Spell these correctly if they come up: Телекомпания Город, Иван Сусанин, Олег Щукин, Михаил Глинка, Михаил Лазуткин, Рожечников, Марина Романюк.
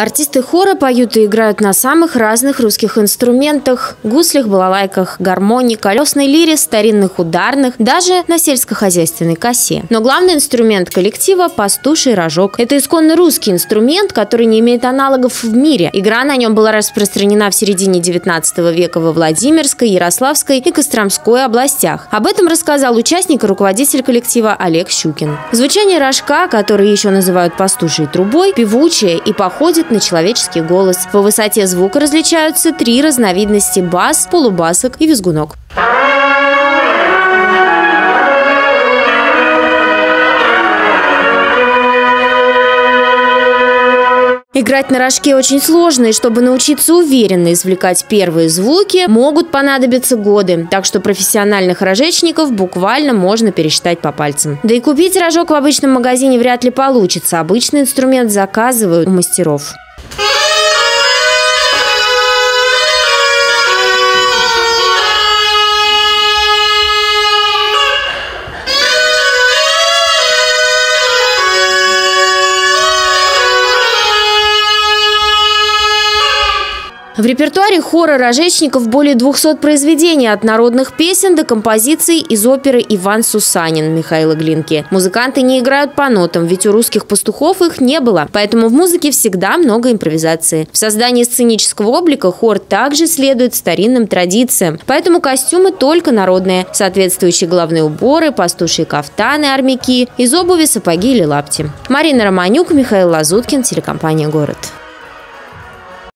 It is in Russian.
Артисты хора поют и играют на самых разных русских инструментах – гуслях, балалайках, гармонии, колесной лире, старинных ударных, даже на сельскохозяйственной косе. Но главный инструмент коллектива – пастуший рожок. Это исконно русский инструмент, который не имеет аналогов в мире. Игра на нем была распространена в середине 19 века во Владимирской, Ярославской и Костромской областях. Об этом рассказал участник и руководитель коллектива Олег Щукин. Звучание рожка, который еще называют пастушей трубой, певучее и походит на человеческий голос. По высоте звука различаются три разновидности – бас, полубасок и визгунок. Играть на рожке очень сложно, и чтобы научиться уверенно извлекать первые звуки, могут понадобиться годы. Так что профессиональных рожечников буквально можно пересчитать по пальцам. Да и купить рожок в обычном магазине вряд ли получится. Обычный инструмент заказывают у мастеров. В репертуаре хора рожечников более 200 произведений, от народных песен до композиций из оперы «Иван Сусанин» Михаила Глинки. Музыканты не играют по нотам, ведь у русских пастухов их не было. Поэтому в музыке всегда много импровизации. В создании сценического облика хор также следует старинным традициям. Поэтому костюмы только народные, соответствующие головные уборы, пастушьи кафтаны, армяки, из обуви сапоги или лапти. Марина Романюк, Михаил Лазуткин, телекомпания «Город».